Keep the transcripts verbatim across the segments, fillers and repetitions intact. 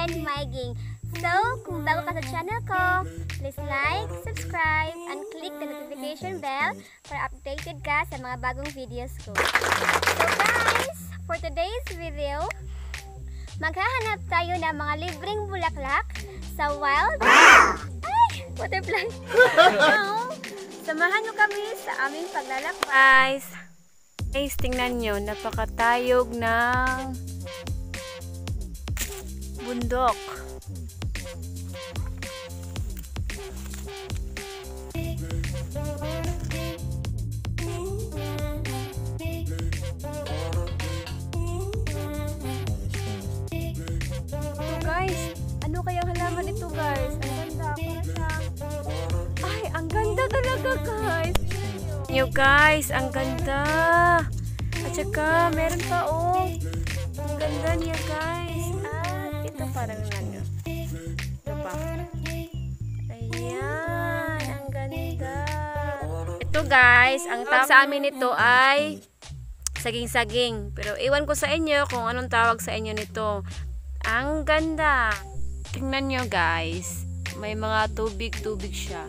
and magging. So, kung bago ka sa channel ko, please like, subscribe, and click the notification bell para updated ka sa mga bagong videos ko. So guys, for today's video, maghahanap tayo ng mga libreng bulaklak sa wild... Ay! Butterfly! Now, samahan nyo kami sa aming paglalakbay. Guys, tingnan nyo, napakatayog ng bundok. Guys, ang ganda ako. Ay, ang ganda talaga guys. Yo guys, ang ganda. At saka, meron pa oh. Ang ganda niya guys. At ito parang ano. Ito pa. Ayan, ang ganda. Ito guys, ang tawag sa amin nito ay saging-saging. Pero iwan ko sa inyo kung anong tawag sa inyo nito. Ang ganda. Tingnan nyo guys, may mga tubig-tubig siya.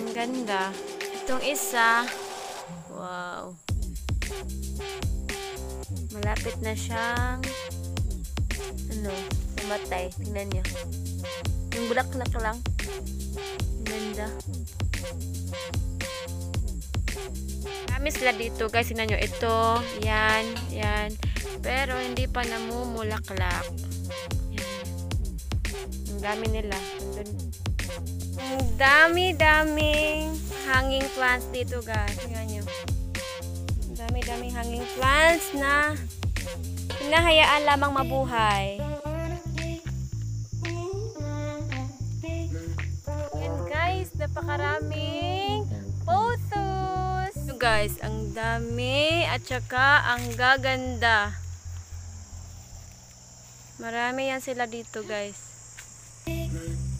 Ang ganda. Itong isa, wow. Malapit na siyang, ano, namatay. Tingnan nyo. Yung bulaklak lang. Ang ganda. Kami sila dito guys, tingnan nyo. Ito, yan, yan. Pero hindi pa namumulaklak. Ang dami nila. Ang dami-daming hanging plants dito guys. Tingnan nyo. Ang dami-daming hanging plants na pinahayaan lamang mabuhay. Ayan guys, napakaraming pothos. So guys, ang dami at saka ang gaganda. Marami yan sila dito guys.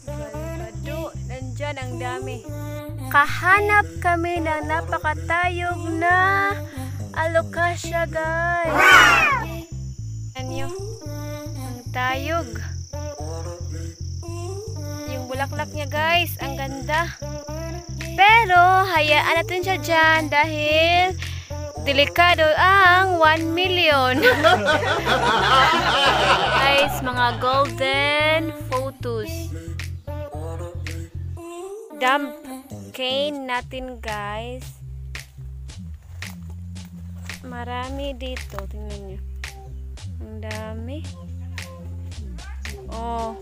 Balibado, nandyan ang dami. Kahanap kami ng napakatayog na alocasia guys. Ano? Ang tayog. Yung bulaklak niya guys, ang ganda. Pero hayaan natin siya dyan dahil delikado ang one million. Guys, mga golden photos. Dump cane natin, guys. Marami dito, tingnan niyo. Ang dami. Oh.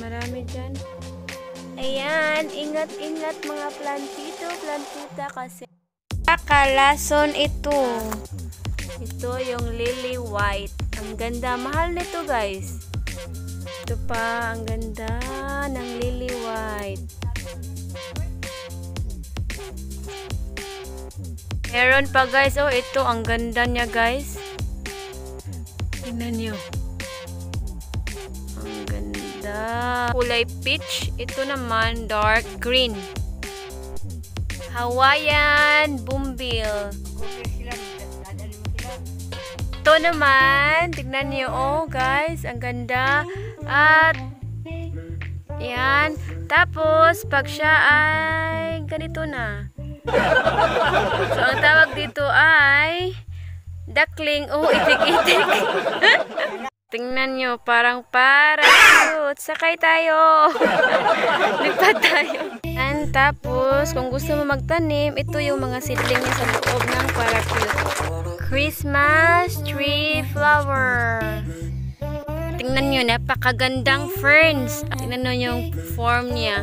Marami diyan. Ayan, ingat-ingat mga plantito, plantita kasi kalason ito. Ito yung lily white. Ang ganda. Mahal nito guys. Ito pa. Ang ganda ng lily white. Meron pa guys. Oh, ito. Ang ganda niya guys. Tingnan nyo. Ang ganda. Kulay peach. Ito naman dark green. Hawaiian bumbil. Ito naman, tignan niyo oh guys, ang ganda. At yan, tapos pag siya ay ganito na. So ang tawag dito ay duckling. Oh, itik-itik. Tingnan niyo, parang parachute. Sakay tayo. Lipat tayo. And tapos, kung gusto mo magtanim, ito yung mga seedling niya sa loob ng parachute. Christmas tree flower. Tingnan niyo, napakagandang ferns. Tingnan niyo yung form niya.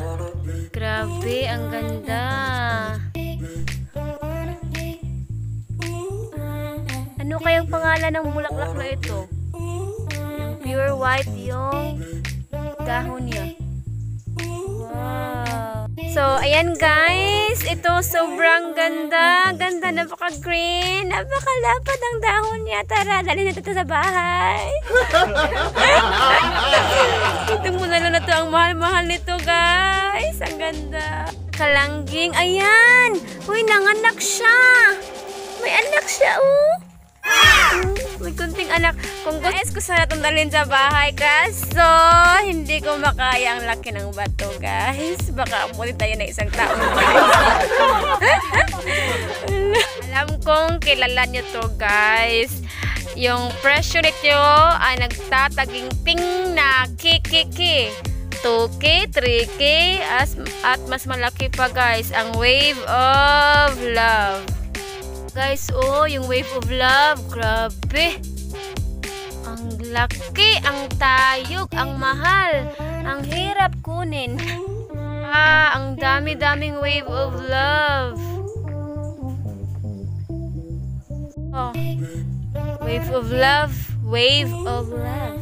Grabe, ang ganda. Ano kayang pangalan ng bulaklak na ito? Pure white yung dahon niya. Wow. So, ayan guys. Ito sobrang ganda. Ganda. Napaka-green. Napakalapat ang dahon niya. Tara, dali na ito sa bahay. Itong bulalo na ito. Ang mahal-mahal nito guys. Ang ganda. Kalangging. Ayan. Uy, nanganak siya. May anak siya. Oh. May kunting anak. anak kung guys, kusana tumtalin sa bahay kaso hindi ko makaya ang laki ng bato guys, baka umulit tayo na isang taon guys. Alam kong kilala nyo to guys, yung presyo nito ay nagtataging-ting na kikiki two K, three K as, at mas malaki pa guys ang wave of love guys. Oh, yung wave of love, grabe ang laki, ang tayog, ang mahal, ang hirap kunin. Ah, ang dami-daming wave of love. Oh, wave of love, wave of love,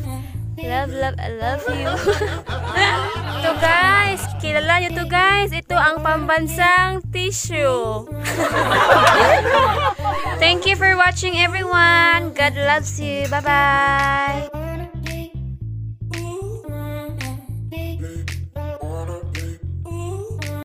love, love, I love you. Ito guys, kilala nyo to guys, ito ang pambansang tissue. Thank you for watching everyone. God loves you. Bye bye.